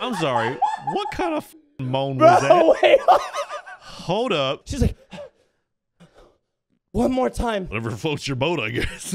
I'm sorry. What kind of moan was that? Wait. Hold up. She's like, one more time. Whatever floats your boat, I guess.